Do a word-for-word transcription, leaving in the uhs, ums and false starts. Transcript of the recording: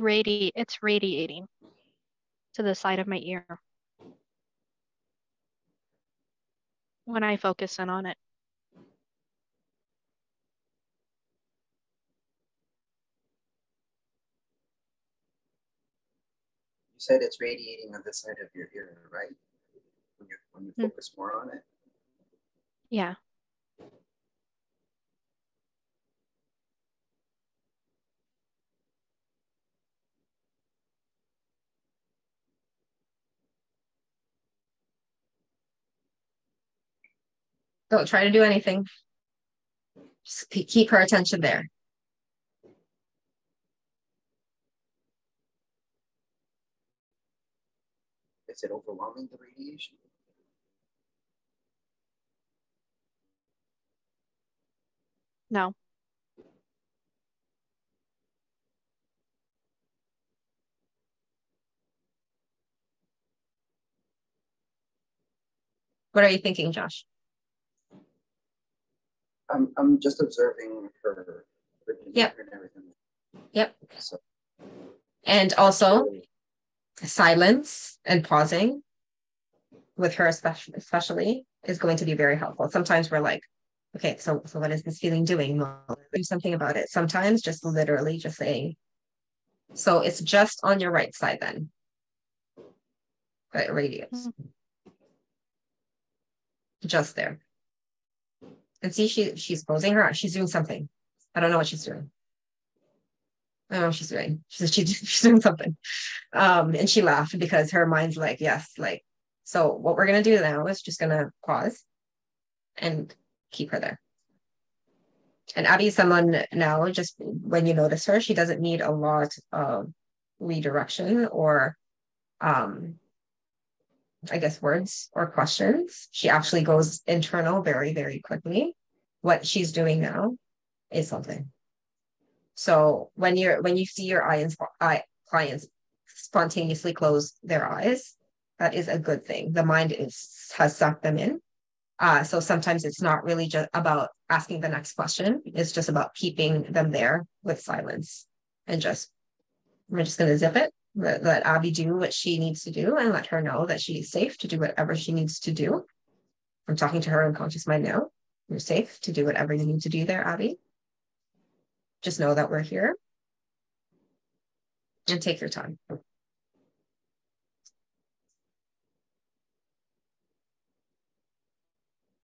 radi- it's radiating to the side of my ear when I focus in on it. You said it's radiating on the side of your ear, right? When, you're, when you focus mm-hmm. more on it? Yeah. Don't try to do anything. Just keep her attention there. Is it overwhelming, the radiation? No. What are you thinking, Josh? I'm I'm just observing her. Yep. And everything. Yep. So. And also silence and pausing with her especially, especially is going to be very helpful. Sometimes we're like, okay, so so what is this feeling doing? Well, do something about it. Sometimes just literally just saying, so it's just on your right side then. But it radiates. Mm-hmm. Just there. And see, she she's closing her eyes. She's doing something. I don't know what she's doing. I don't know what she's doing. She said she's, she's doing something. Um, and she laughed because her mind's like, yes, like, so what we're going to do now is just going to pause and keep her there. And Abby's someone now, just when you notice her, she doesn't need a lot of redirection or, um, I guess, words or questions. She actually goes internal very, very quickly. What she's doing now is something. So when you're when you see your eye and eye clients spontaneously close their eyes, that is a good thing. The mind is has sucked them in. Uh, so sometimes it's not really just about asking the next question. It's just about keeping them there with silence and just we're just going to zip it. Let, let Abby do what she needs to do and let her know that she's safe to do whatever she needs to do. I'm talking to her unconscious mind now. You're safe to do whatever you need to do there, Abby. Just know that we're here and take your time.